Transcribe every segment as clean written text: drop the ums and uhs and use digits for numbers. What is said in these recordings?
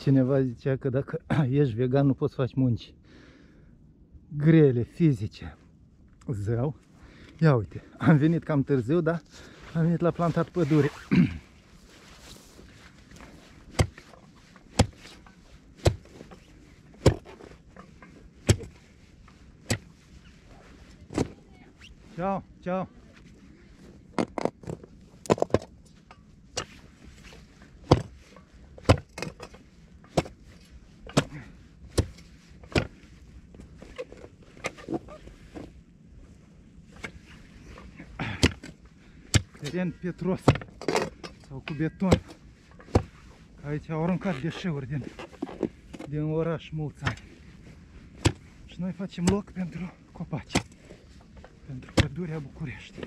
Cineva zicea că dacă ești vegan nu poți face munci grele, fizice. Zău, ia uite, am venit cam târziu, dar am venit la plantat pădure. Ciao, ciao. Teren pietros sau cu beton. Aici au aruncat deșeuri din oraș mulți ani. Și noi facem loc pentru copaci, pentru pădurea București.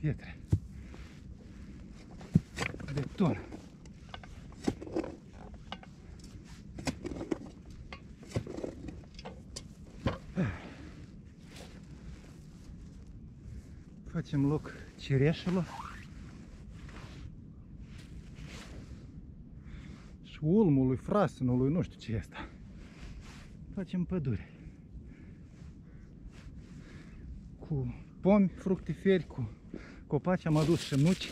Pietre, beton. Facem loc cireșelor și ulmului, frasinului, nu știu ce e asta. Facem pădure cu pomi fructiferi, cu copaci, am adus și nuci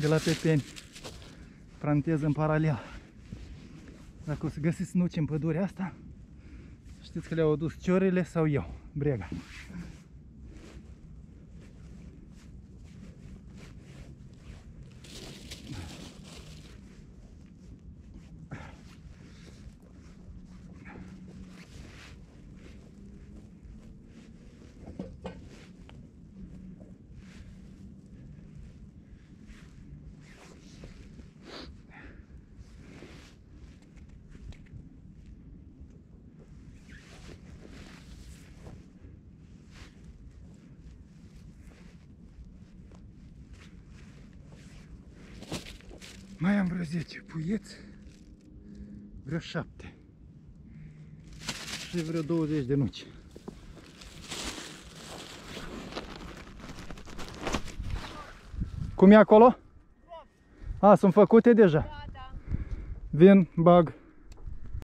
de la pepeni, plantez în paralel. Dacă o să găsiți nuci în pădurea asta, știți că le-au adus Ciorile sau eu, Brega. Mai am vreo 10 puieți, vreo 7 și vreo 20 de nuci. Cum e acolo? A, sunt făcute deja? Da, da. Vin, bag.